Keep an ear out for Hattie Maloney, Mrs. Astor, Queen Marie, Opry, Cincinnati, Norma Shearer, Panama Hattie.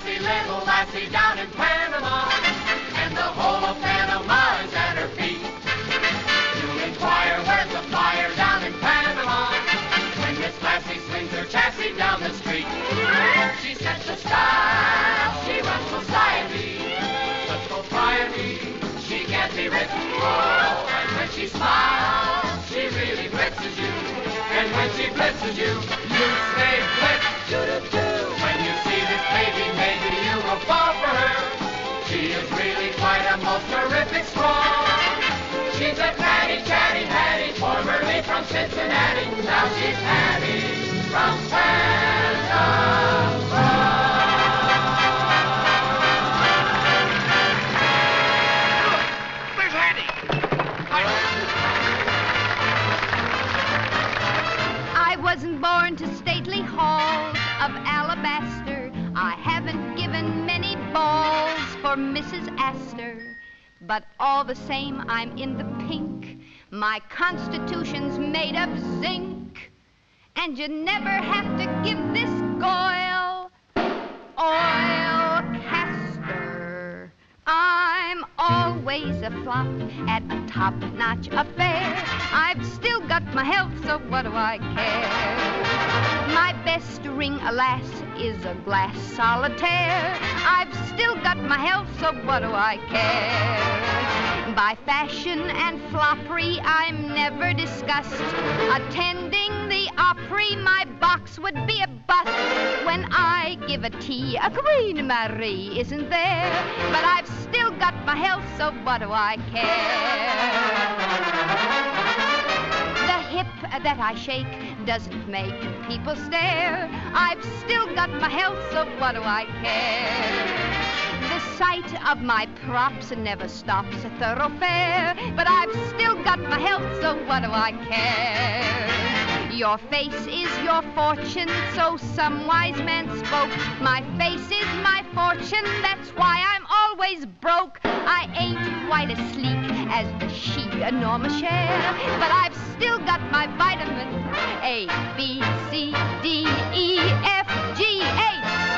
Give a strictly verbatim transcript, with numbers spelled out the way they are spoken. lassie, little lassie down in Panama, and the whole of Panama is at her feet. To inquire where's the flyer down in Panama, when Miss Lassie swings her chassis down the street. She's such a style, she runs society, such propriety, she can't be written. Oh, and when she smiles, she really blitzes you, and when she blitzes you, you say blitz. When you see this baby, maybe you will fall for her. She is really quite a most terrific squall. She's a catty, catty Hattie, formerly from Cincinnati. Now she's Hattie from Panama. Look, there's Hattie. I wasn't born to stately halls of alabaster. I haven't given many balls for Missus Astor, but all the same I'm in the pink. My constitution's made of zinc, and you never have to give this goil oil castor. I'm always a flop at a top-notch affair. I've still got my health, so what do I care? My best ring, alas, is a glass solitaire. I've still got my health, so what do I care? By fashion and floppery, I'm never disgusted. Attending the Opry, my box would be a bust. When I give a tea, a Queen Marie isn't there. But I've still got my health, so what do I care? That I shake doesn't make people stare. I've still got my health, so what do I care? The sight of my props never stops a thoroughfare, but I've still got my health, so what do I care? Your face is your fortune, so some wise man spoke. My face is my fortune, that's why I'm always broke. I ain't quite as sleek as the sheep, a Norma Shearer, but I've still got my vitamins A, B, C, D, E, F, G, H.